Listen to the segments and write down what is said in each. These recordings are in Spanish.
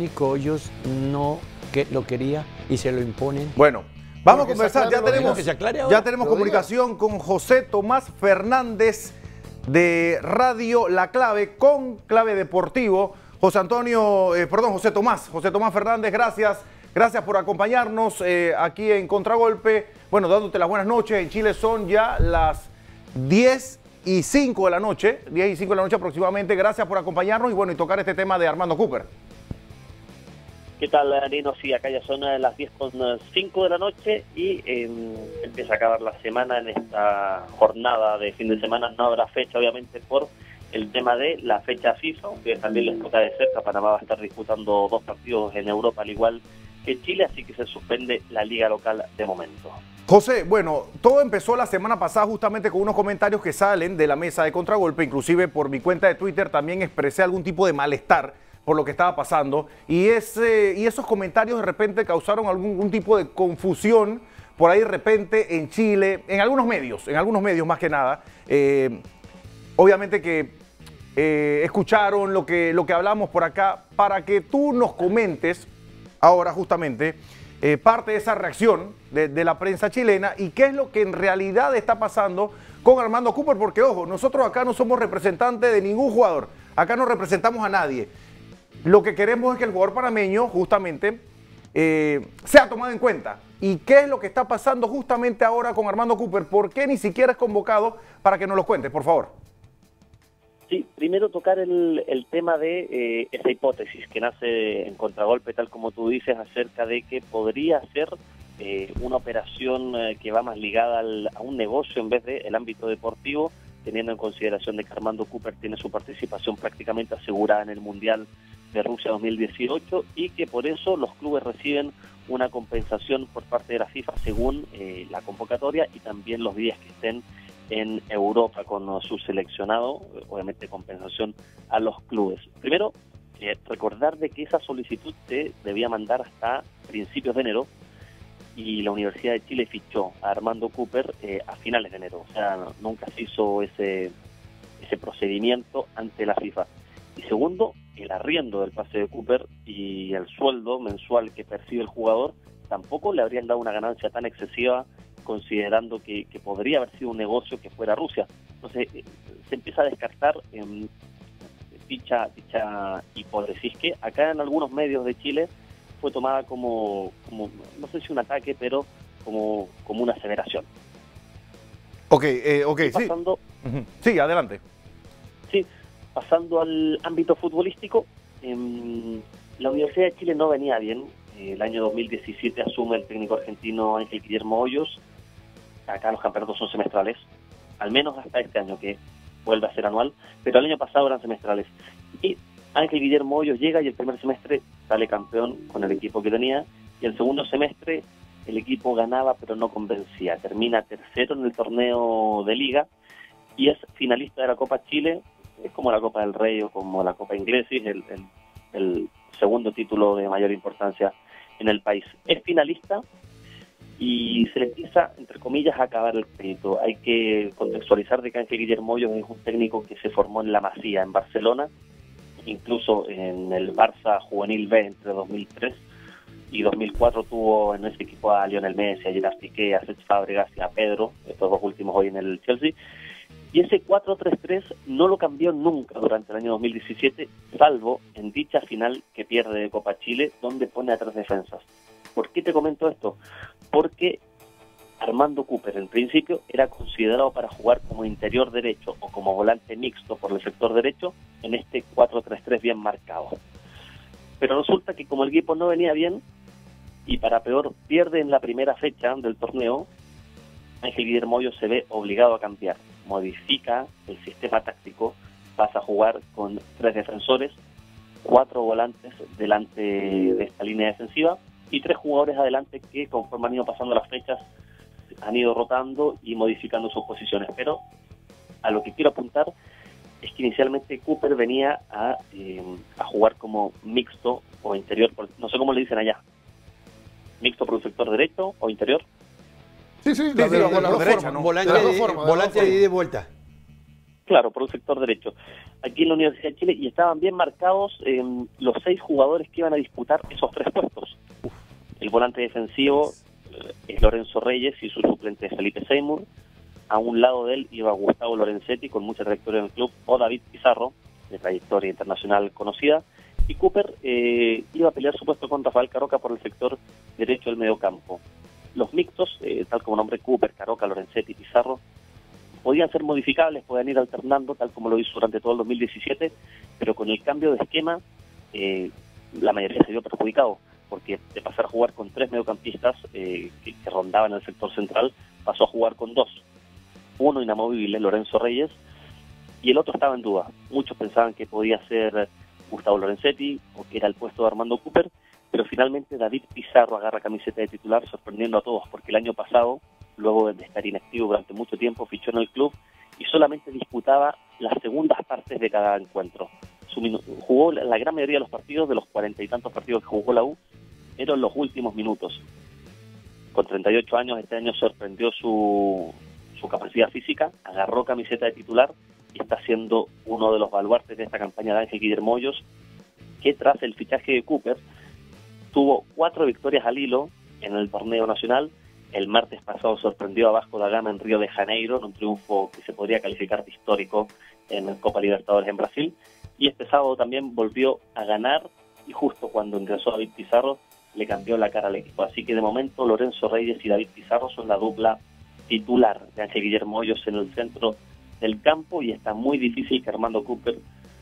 técnico Hoyos no lo quería y se lo imponen. Bueno, vamos a conversar. Ya tenemos comunicación con José Tomás Fernández de Radio La Clave con Clave Deportivo. José Tomás Fernández, gracias. Gracias por acompañarnos aquí en Contragolpe. Bueno, dándote las buenas noches. En Chile son ya las 10:05 de la noche, 10:05 de la noche aproximadamente. Gracias por acompañarnos y bueno, y tocar este tema de Armando Cooper. ¿Qué tal, Nino? Sí, acá ya son las 10:05 de la noche y empieza a acabar la semana. En esta jornada de fin de semana no habrá fecha, obviamente, por el tema de la fecha FIFA, aunque también les toca de cerca. Panamá va a estar disputando 2 partidos en Europa, al igual que Chile, así que se suspende la liga local de momento. José, bueno, todo empezó la semana pasada justamente con unos comentarios que salen de la mesa de Contragolpe. Inclusive por mi cuenta de Twitter también expresé algún tipo de malestar por lo que estaba pasando, y esos comentarios de repente causaron algún tipo de confusión por ahí de repente en Chile, en algunos medios más que nada. Obviamente que escucharon lo que hablamos por acá, para que tú nos comentes ahora justamente parte de esa reacción de la prensa chilena y qué es lo que en realidad está pasando con Armando Cooper, porque ojo, nosotros acá no somos representantes de ningún jugador, acá no representamos a nadie. Lo que queremos es que el jugador panameño justamente sea tomado en cuenta. ¿Y qué es lo que está pasando justamente ahora con Armando Cooper? ¿Por qué ni siquiera es convocado? Para que nos lo cuentes, por favor. Sí, primero tocar el tema de esa hipótesis que nace en Contragolpe, tal como tú dices, acerca de que podría ser una operación que va más ligada a un negocio en vez del ámbito deportivo, teniendo en consideración de que Armando Cooper tiene su participación prácticamente asegurada en el Mundial de Rusia 2018 y que por eso los clubes reciben una compensación por parte de la FIFA según la convocatoria y también los días que estén en Europa con su seleccionado, obviamente compensación a los clubes. Primero, recordar de que esa solicitud se debía mandar hasta principios de enero y la Universidad de Chile fichó a Armando Cooper a finales de enero. O sea, nunca se hizo ese procedimiento ante la FIFA. Y segundo, el arriendo del pase de Cooper y el sueldo mensual que percibe el jugador tampoco le habrían dado una ganancia tan excesiva, considerando que podría haber sido un negocio que fuera Rusia. Entonces se empieza a descartar dicha hipótesis, que acá en algunos medios de Chile fue tomada como no sé si un ataque, pero como una aseveración. Ok, sí. Pasando, sí, adelante. Sí, pasando al ámbito futbolístico, la Universidad de Chile no venía bien. El año 2017 asume el técnico argentino Ángel Guillermo Hoyos. Acá los campeonatos son semestrales, al menos hasta este año que vuelve a ser anual, pero el año pasado eran semestrales. Y Ángel Guillermo Hoyos llega y el primer semestre sale campeón con el equipo que tenía, y el segundo semestre el equipo ganaba pero no convencía. Termina tercero en el torneo de liga y es finalista de la Copa Chile. Es como la Copa del Rey o como la Copa Inglesa, el segundo título de mayor importancia en el país. Es finalista y se le empieza, entre comillas, a acabar el crédito. Hay que contextualizar de que Ángel Guillermo Hoyos es un técnico que se formó en La Masía, en Barcelona, incluso en el Barça Juvenil B entre 2003 y 2004 tuvo en ese equipo a Lionel Messi, a Gerard Piqué, a Cesc Fàbregas y a Pedro, estos dos últimos hoy en el Chelsea. Y ese 4-3-3 no lo cambió nunca durante el año 2017, salvo en dicha final que pierde de Copa Chile, donde pone a 3 defensas. ¿Por qué te comento esto? Porque Armando Cooper, en principio, era considerado para jugar como interior derecho o como volante mixto por el sector derecho en este 4-3-3 bien marcado. Pero resulta que como el equipo no venía bien, y para peor, pierde en la primera fecha del torneo, Ángel Guillermo Hoyos se ve obligado a cambiar. Modifica el sistema táctico, pasa a jugar con 3 defensores, 4 volantes delante de esta línea defensiva y 3 jugadores adelante que conforme han ido pasando las fechas han ido rotando y modificando sus posiciones. Pero a lo que quiero apuntar es que inicialmente Cooper venía a jugar como mixto o interior, no sé cómo le dicen allá, mixto por el sector derecho o interior. Sí, sí, de la derecha, ¿no? Volante de ida y vuelta. claro, por el sector derecho, aquí en la Universidad de Chile, y estaban bien marcados los 6 jugadores que iban a disputar esos 3 puestos. El volante defensivo es Lorenzo Reyes y su suplente es Felipe Seymour. A un lado de él iba Gustavo Lorenzetti, con mucha trayectoria en el club, o David Pizarro, de trayectoria internacional conocida. Y Cooper iba a pelear su puesto con Rafael Falcaroca por el sector derecho del mediocampo. Los mixtos, tal como nombre Cooper, Falcaroca, Lorenzetti y Pizarro, podían ser modificables, podían ir alternando, tal como lo hizo durante todo el 2017, pero con el cambio de esquema, la mayoría se vio perjudicado, porque de pasar a jugar con 3 mediocampistas que rondaban el sector central, pasó a jugar con 2. Uno inamovible, Lorenzo Reyes, y el otro estaba en duda. Muchos pensaban que podía ser Gustavo Lorenzetti, o que era el puesto de Armando Cooper, pero finalmente David Pizarro agarra camiseta de titular, sorprendiendo a todos, porque el año pasado, luego de estar inactivo durante mucho tiempo, fichó en el club y solamente disputaba las segundas partes de cada encuentro. Jugó la gran mayoría de los partidos, de los 40 y tantos partidos que jugó la U, eran los últimos minutos. Con 38 años, este año sorprendió su capacidad física, agarró camiseta de titular y está siendo uno de los baluartes de esta campaña de Ángel Guillermo Hoyos, que tras el fichaje de Cooper tuvo 4 victorias al hilo en el torneo nacional. El martes pasado sorprendió a Vasco da Gama en Río de Janeiro, en un triunfo que se podría calificar de histórico en Copa Libertadores en Brasil. Y este sábado también volvió a ganar, y justo cuando ingresó David Pizarro le cambió la cara al equipo. Así que de momento Lorenzo Reyes y David Pizarro son la dupla titular de Ángel Guillermo Hoyos en el centro del campo, y está muy difícil que Armando Cooper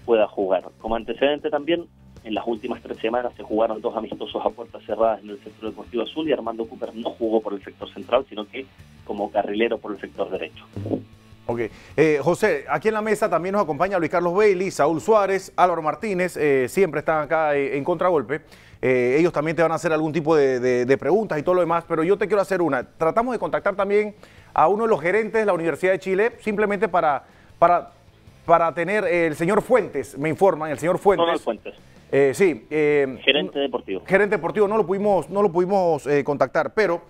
pueda jugar. Como antecedente también, en las últimas 3 semanas se jugaron 2 amistosos a puertas cerradas en el sector deportivo azul, y Armando Cooper no jugó por el sector central, sino que como carrilero por el sector derecho. Ok. José, aquí en la mesa también nos acompaña Luis Carlos Bailey, Saúl Suárez, Álvaro Martínez, siempre están acá en Contragolpe. Ellos también te van a hacer algún tipo de preguntas y todo lo demás, pero yo te quiero hacer una. Tratamos de contactar también a uno de los gerentes de la Universidad de Chile, simplemente para tener el señor Fuentes, me informan, el señor Fuentes. Donald Fuentes. Sí. Gerente deportivo. Gerente deportivo, no lo pudimos contactar, pero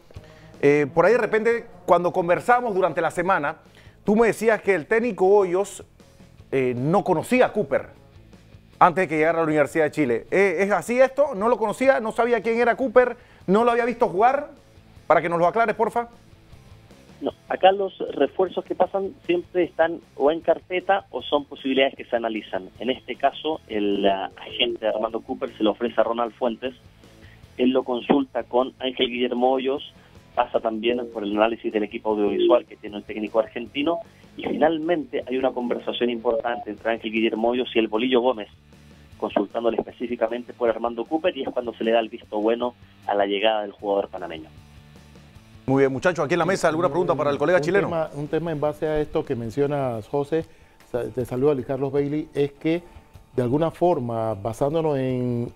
por ahí de repente, cuando conversamos durante la semana, tú me decías que el técnico Hoyos no conocía a Cooper antes de que llegara a la Universidad de Chile. ¿Es así esto? ¿No lo conocía? ¿No sabía quién era Cooper? ¿No lo había visto jugar? Para que nos lo aclares, porfa. No, acá los refuerzos que pasan siempre están o en carpeta o son posibilidades que se analizan. En este caso, el agente de Armando Cooper se lo ofrece a Ronald Fuentes. Él lo consulta con Ángel Guillermo Hoyos, pasa también por el análisis del equipo audiovisual que tiene el técnico argentino, y finalmente hay una conversación importante entre Ángel Guillermo Hoyos y el Bolillo Gómez, consultándole específicamente por Armando Cooper, y es cuando se le da el visto bueno a la llegada del jugador panameño. Muy bien, muchachos, aquí en la mesa, ¿alguna pregunta para el colega chileno? Un tema en base a esto que mencionas, José, te saluda Luis Carlos Bailey, es que de alguna forma, basándonos en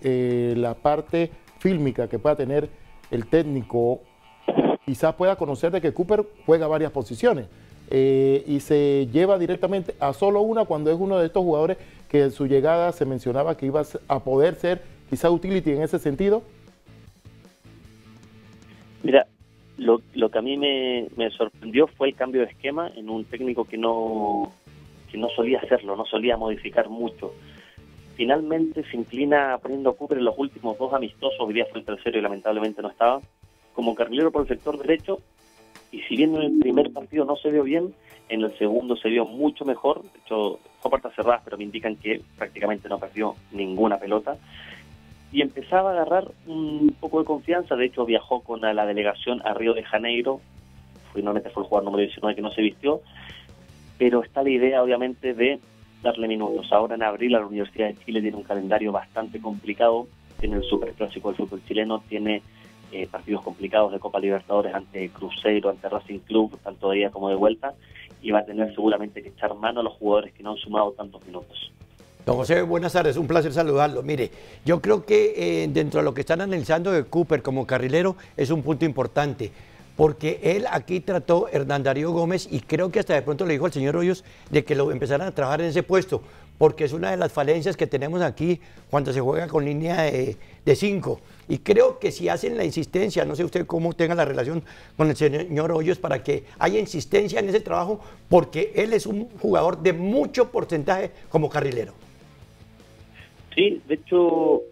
la parte fílmica que pueda tener el técnico, quizás pueda conocer de que Cooper juega varias posiciones y se lleva directamente a solo una, cuando es uno de estos jugadores que en su llegada se mencionaba que iba a poder ser quizás utility en ese sentido. Mira, lo que a mí me sorprendió fue el cambio de esquema en un técnico que no solía hacerlo, no solía modificar mucho. Finalmente se inclina poniendo a Cooper en los últimos 2 amistosos, hoy día fue el tercero y lamentablemente no estaba, como carrilero por el sector derecho, y si bien en el primer partido no se vio bien, en el segundo se vio mucho mejor. De hecho, fue puertas cerradas, pero me indican que prácticamente no perdió ninguna pelota, y empezaba a agarrar un poco de confianza. De hecho, viajó con la delegación a Río de Janeiro, finalmente fue el jugador número 19 que no se vistió, pero está la idea, obviamente, de darle minutos. Ahora en abril la Universidad de Chile tiene un calendario bastante complicado, tiene el superclásico del fútbol chileno, tiene partidos complicados de Copa Libertadores ante Cruzeiro, ante Racing Club, tanto de ida como de vuelta, y va a tener seguramente que echar mano a los jugadores que no han sumado tantos minutos. Don José, buenas tardes, un placer saludarlo. Mire, yo creo que dentro de lo que están analizando de Cooper como carrilero es un punto importante, porque él aquí trató Hernán Darío Gómez, y creo que hasta de pronto le dijo al señor Hoyos de que lo empezaran a trabajar en ese puesto, porque es una de las falencias que tenemos aquí cuando se juega con línea de 5. Y creo que si hacen la insistencia, no sé usted cómo tenga la relación con el señor Hoyos, para que haya insistencia en ese trabajo, porque él es un jugador de mucho porcentaje como carrilero. Sí, de hecho,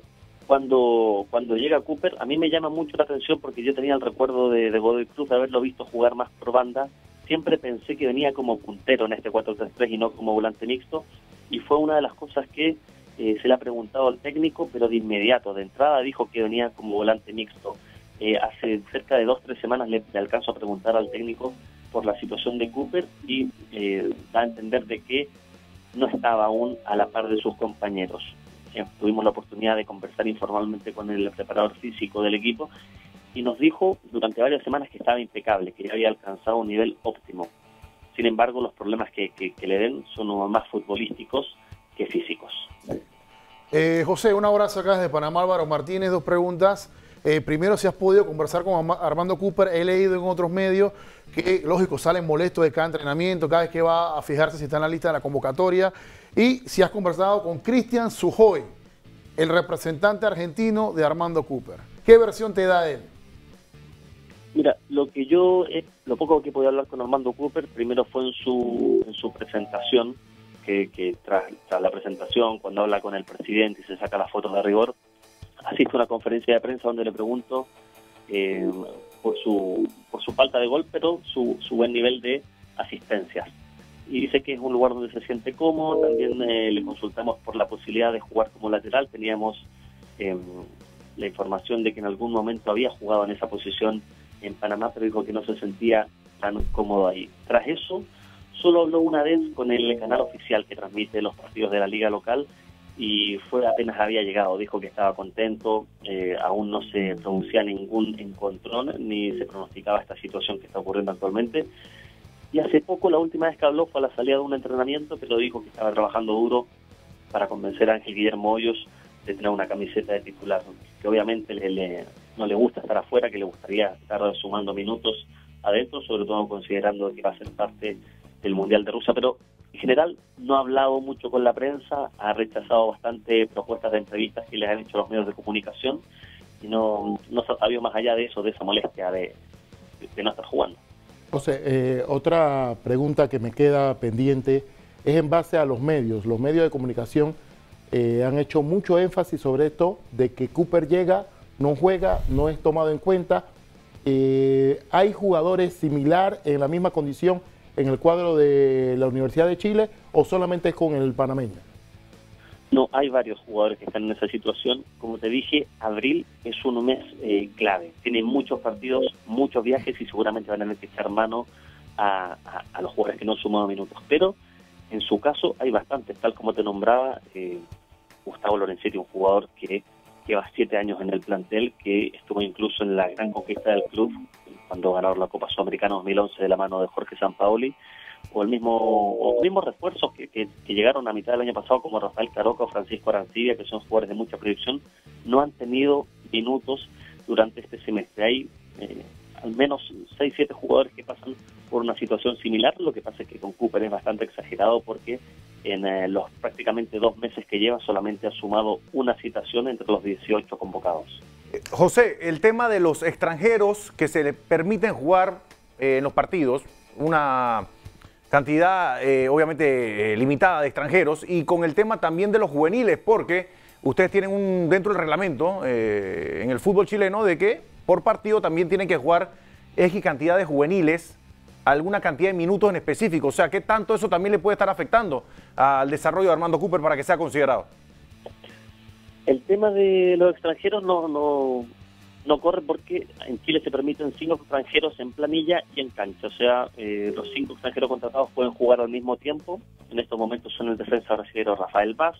cuando llega Cooper, a mí me llama mucho la atención porque yo tenía el recuerdo de Godoy Cruz, haberlo visto jugar más por banda. Siempre pensé que venía como puntero en este 4-3-3 y no como volante mixto, y fue una de las cosas que se le ha preguntado al técnico, pero de inmediato, de entrada, dijo que venía como volante mixto. Hace cerca de 2 o 3 semanas le alcanzo a preguntar al técnico por la situación de Cooper y da a entender de que no estaba aún a la par de sus compañeros. Tuvimos la oportunidad de conversar informalmente con el preparador físico del equipo y nos dijo durante varias semanas que estaba impecable, que ya había alcanzado un nivel óptimo. Sin embargo, los problemas que le den son más futbolísticos que físicos. José, un abrazo acá desde Panamá, Álvaro Martínez. 2 preguntas. Primero, si has podido conversar con Armando Cooper. He leído en otros medios que, lógico, salen molestos de cada entrenamiento, cada vez que va a fijarse si está en la lista de la convocatoria. Y si has conversado con Cristian Sujoy, el representante argentino de Armando Cooper. ¿Qué versión te da él? Mira, lo poco que pude hablar con Armando Cooper, primero fue en su presentación, que tras la presentación, cuando habla con el presidente y se saca las fotos de rigor, asisto a una conferencia de prensa donde le pregunto por su falta de gol, pero su buen nivel de asistencias. Y dice que es un lugar donde se siente cómodo. También le consultamos por la posibilidad de jugar como lateral. Teníamos la información de que en algún momento había jugado en esa posición en Panamá, pero dijo que no se sentía tan cómodo ahí. Tras eso, solo habló una vez con el canal oficial que transmite los partidos de la liga local y fue apenas había llegado. Dijo que estaba contento, aún no se producía ningún encontrón ni se pronosticaba esta situación que está ocurriendo actualmente. Y hace poco, la última vez que habló fue a la salida de un entrenamiento, pero dijo que estaba trabajando duro para convencer a Ángel Guillermo Hoyos de tener una camiseta de titular, que obviamente no le gusta estar afuera, que le gustaría estar sumando minutos adentro, sobre todo considerando que va a ser parte del Mundial de Rusia, pero en general no ha hablado mucho con la prensa, ha rechazado bastante propuestas de entrevistas que le han hecho los medios de comunicación y no se ha sabido más allá de eso, de esa molestia de no estar jugando. José, otra pregunta que me queda pendiente es en base a los medios. Los medios de comunicación han hecho mucho énfasis sobre esto, de que Cooper llega, no juega, no es tomado en cuenta. ¿Hay jugadores similar en la misma condición en el cuadro de la Universidad de Chile o solamente es con el panameño? No, hay varios jugadores que están en esa situación. Como te dije, abril es un mes clave. Tienen muchos partidos, muchos viajes y seguramente van a tener que echar mano a los jugadores que no suman minutos. Pero en su caso hay bastantes, tal como te nombraba, Gustavo Lorenzetti, un jugador que lleva 7 años en el plantel, que estuvo incluso en la gran conquista del club cuando ganaron la Copa Sudamericana 2011 de la mano de Jorge Sampaoli, o los mismos refuerzos que llegaron a mitad del año pasado, como Rafael Caroca o Francisco Arancibia, que son jugadores de mucha proyección, no han tenido minutos durante este semestre. Hay al menos 6 o 7 jugadores que pasan por una situación similar. Lo que pasa es que con Cooper es bastante exagerado porque en los prácticamente 2 meses que lleva solamente ha sumado una citación entre los 18 convocados. José, el tema de los extranjeros que se le permiten jugar en los partidos, una cantidad obviamente limitada de extranjeros, y con el tema también de los juveniles, porque ustedes tienen dentro del reglamento en el fútbol chileno de que por partido también tienen que jugar X cantidad de juveniles, alguna cantidad de minutos en específico. O sea, ¿qué tanto eso también le puede estar afectando al desarrollo de Armando Cooper para que sea considerado? El tema de los extranjeros no corre porque en Chile se permiten 5 extranjeros en planilla y en cancha. O sea, los 5 extranjeros contratados pueden jugar al mismo tiempo. En estos momentos son el defensa brasileño Rafael Vaz,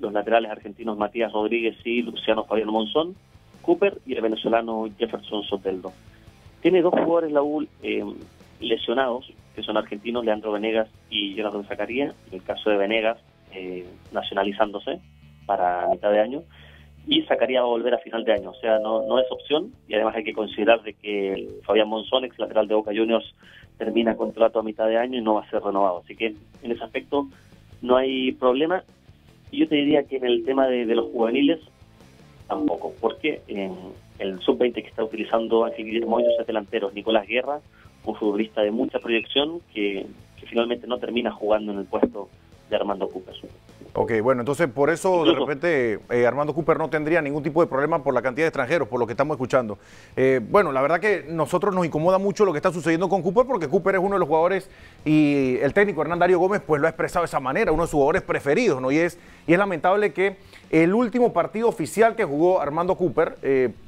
los laterales argentinos Matías Rodríguez y Luciano Fabián Monzón, Cooper y el venezolano Jefferson Soteldo. Tiene 2 jugadores la U lesionados, que son argentinos, Leandro Venegas y Jonathan Zacarías. En el caso de Venegas, nacionalizándose para mitad de año, y Zacarías va a volver a final de año. O sea, no es opción, y además hay que considerar de que Fabián Monzón, ex lateral de Boca Juniors, termina contrato a mitad de año y no va a ser renovado. Así que en ese aspecto no hay problema. Yo te diría que en el tema de los juveniles, tampoco, porque en el sub-20 que está utilizando Ángel Guillermo Hoyos es delantero Nicolás Guerra, un futbolista de mucha proyección que finalmente no termina jugando en el puesto de Armando Cooper. Ok, bueno, entonces por eso incluso, de repente Armando Cooper no tendría ningún tipo de problema por la cantidad de extranjeros, por lo que estamos escuchando. Bueno, la verdad que nosotros nos incomoda mucho lo que está sucediendo con Cooper, porque Cooper es uno de los jugadores y el técnico Hernán Darío Gómez pues lo ha expresado de esa manera, uno de sus jugadores preferidos, ¿no? Y es lamentable que el último partido oficial que jugó Armando Cooper,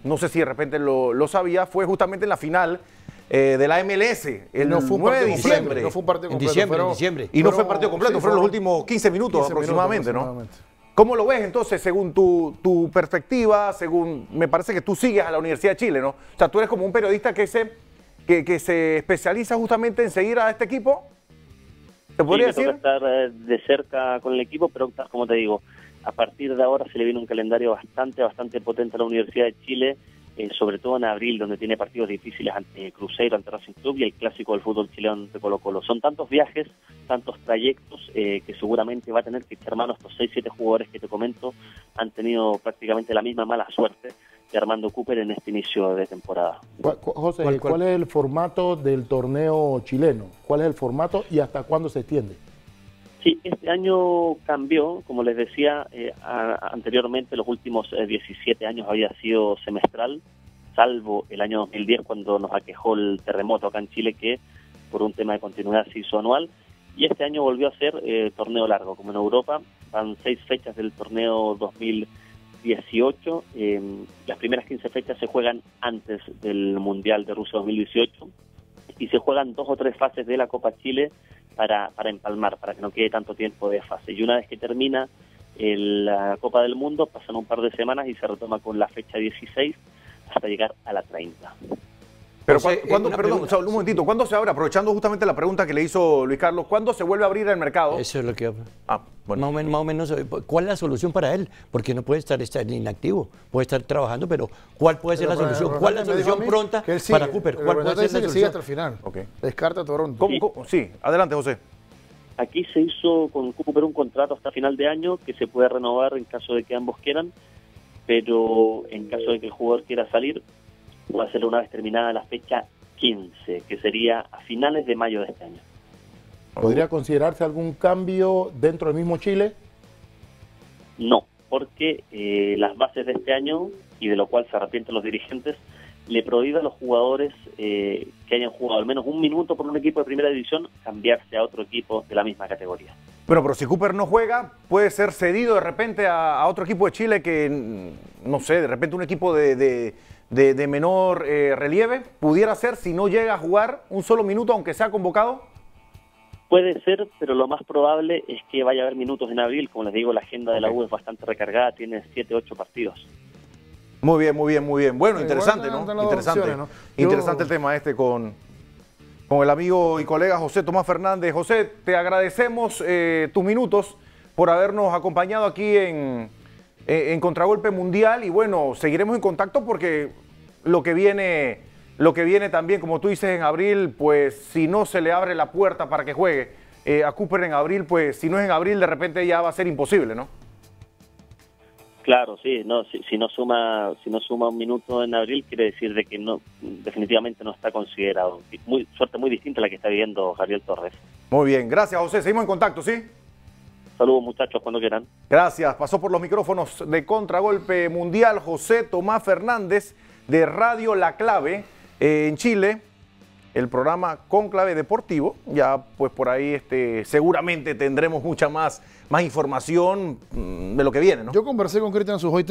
no sé si de repente lo sabía, fue justamente en la final de la MLS, el no fue 9 de diciembre. No fue un partido completo. En diciembre. Y no fue partido completo, sí, fueron los últimos 15 minutos aproximadamente, ¿no? ¿Cómo lo ves entonces según tu perspectiva? Según, me parece que tú sigues a la Universidad de Chile, ¿no? O sea, tú eres como un periodista que se especializa justamente en seguir a este equipo. ¿Te podría decir? Me toca estar de cerca con el equipo, pero como te digo, a partir de ahora se le viene un calendario bastante potente a la Universidad de Chile. Sobre todo en abril, donde tiene partidos difíciles ante Cruzeiro, ante Racing Club y el clásico del fútbol chileno de Colo-Colo. Son tantos viajes, tantos trayectos que seguramente va a tener que echar mano estos 6-7 jugadores que te comento. Han tenido prácticamente la misma mala suerte que Armando Cooper en este inicio de temporada. José, ¿cuál es el formato del torneo chileno? ¿Cuál es el formato y hasta cuándo se extiende? Sí, este año cambió, como les decía anteriormente, los últimos 17 años había sido semestral, salvo el año 2010 cuando nos aquejó el terremoto acá en Chile, que por un tema de continuidad se hizo anual, y este año volvió a ser torneo largo, como en Europa, van 6 fechas del torneo 2018, las primeras 15 fechas se juegan antes del Mundial de Rusia 2018, y se juegan 2 o 3 fases de la Copa Chile, para empalmar, para que no quede tanto tiempo de fase. Y una vez que termina la Copa del Mundo, pasan un par de semanas y se retoma con la fecha 16 hasta llegar a la 30. Pero, perdón, un momentito, ¿cuándo se abre? Aprovechando justamente la pregunta que le hizo Luis Carlos, ¿cuándo se vuelve a abrir el mercado? Eso es lo que... bueno. Más o menos, ¿cuál es la solución para él? Porque no puede estar inactivo, puede estar trabajando, pero ¿cuál puede ser la solución? ¿Cuál es la solución pronta para Cooper? ¿Cuál puede ser la solución? Sigue hasta el final. Okay. Descarta a Toronto. ¿Cómo? Sí, adelante, José. Aquí se hizo con Cooper un contrato hasta final de año que se puede renovar en caso de que ambos quieran, pero en caso de que el jugador quiera salir, va a ser una vez terminada la fecha 15, que sería a finales de mayo de este año. ¿Podría considerarse algún cambio dentro del mismo Chile? No, porque las bases de este año, y de lo cual se arrepienten los dirigentes, le prohíben a los jugadores que hayan jugado al menos un minuto por un equipo de primera división cambiarse a otro equipo de la misma categoría. Bueno, pero si Cooper no juega, puede ser cedido de repente a otro equipo de Chile que, no sé, de repente un equipo de menor relieve, pudiera ser si no llega a jugar un solo minuto aunque sea convocado? Puede ser, pero lo más probable es que vaya a haber minutos en abril, como les digo, la agenda de la U es bastante recargada, tiene 7 u 8 partidos. Muy bien. Bueno, interesante, ¿no? Interesante el tema este con el amigo y colega José Tomás Fernández. José, te agradecemos tus minutos por habernos acompañado aquí en Contragolpe Mundial y bueno, seguiremos en contacto porque lo que viene también, como tú dices, en abril, pues si no se le abre la puerta para que juegue a Cooper en abril, pues si no es en abril, de repente ya va a ser imposible, ¿no? Claro, sí, no, si no suma un minuto en abril, quiere decir de que no, definitivamente no está considerado. Suerte muy distinta a la que está viviendo Gabriel Torres. Muy bien, gracias José, seguimos en contacto, ¿sí? Saludos muchachos, cuando quieran. Gracias, pasó por los micrófonos de Contragolpe Mundial José Tomás Fernández de Radio La Clave en Chile, el programa Conclave Deportivo. Ya pues por ahí seguramente tendremos mucha más información de lo que viene, ¿no? Yo conversé con Cristian Sujoy.